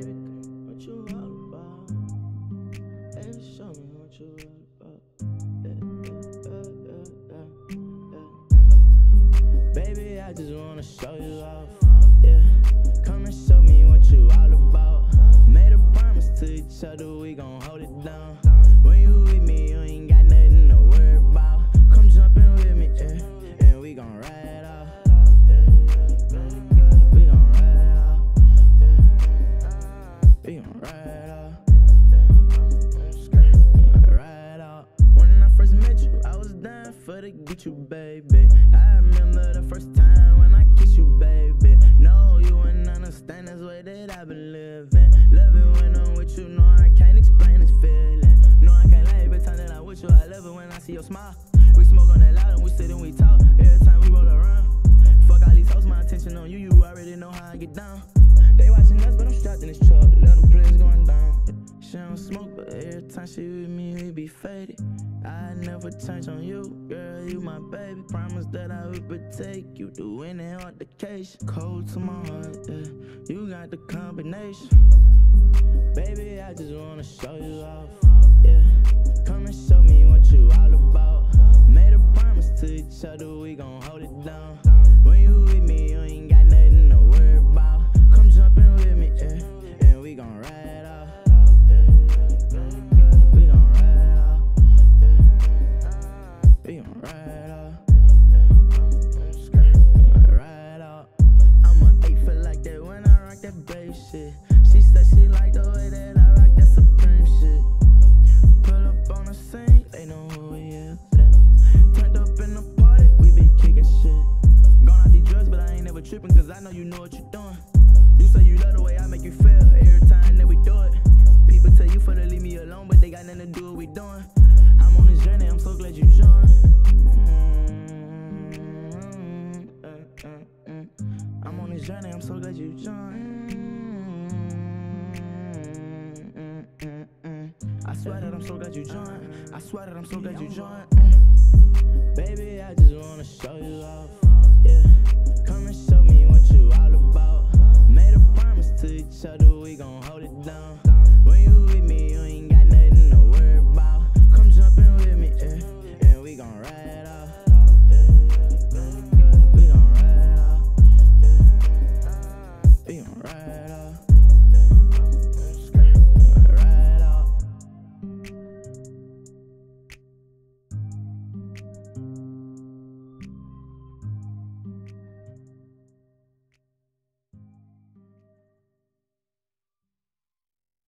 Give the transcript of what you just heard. Baby, what you all about? Baby, show me what you all about. Baby, I just wanna show you off. Yeah, come and show me what you all about. Made a promise to each other, we gon' hold it down. When you with me, you ain't got nothing to worry about. Come jump in with me, yeah, and we gon' ride off. We gon' ride off, ride off. When I first met you, I was dying for to get you, baby. I remember the first time when I kissed you, baby. No, you wouldn't understand this way that I've been living. Love it when I'm with you, no, I can't explain this feeling. No, I can't lie, every time that I'm with you, I love it when I see your smile. We smoke on that loud and we sit and we talk, every time we roll around. Fuck all these hoes, my attention on you, you already know how I get down. They watching us, but I'm strapped in this truck, let them plans going down. She don't smoke, but every time she with me, we be faded. I never change on you, girl, you my baby. Promise that I would protect you through any altercation. Cold to my heart, yeah, you got the combination. Baby, I just wanna show you off, yeah. Come and show me what you all about. Made a promise to each other, we gon' hold it down. When you with me, you ain't got nothing to worry about. Come jump in with me, yeah, and we gon' ride off. We gon' ride off. We gon' ride off. Ride off. I'm an 8 foot like that when I rock that bass shit. She said she like the way that I rock that Supreme shit. Pull up on the scene, they know who we is. Turned up in the party, we be kicking shit. Gone out these drugs, but I ain't never tripping, cause I know you know what you doing. You say you love the way I make you feel every time that we do it. People tell you for to leave me alone, but they got nothing to do with what we doing. I'm on this journey, I'm so glad you joined. I'm on this journey, I'm so glad you joined. I swear that I'm so glad you joined. I swear that I'm so glad you joined. Baby, I just wanna show you off.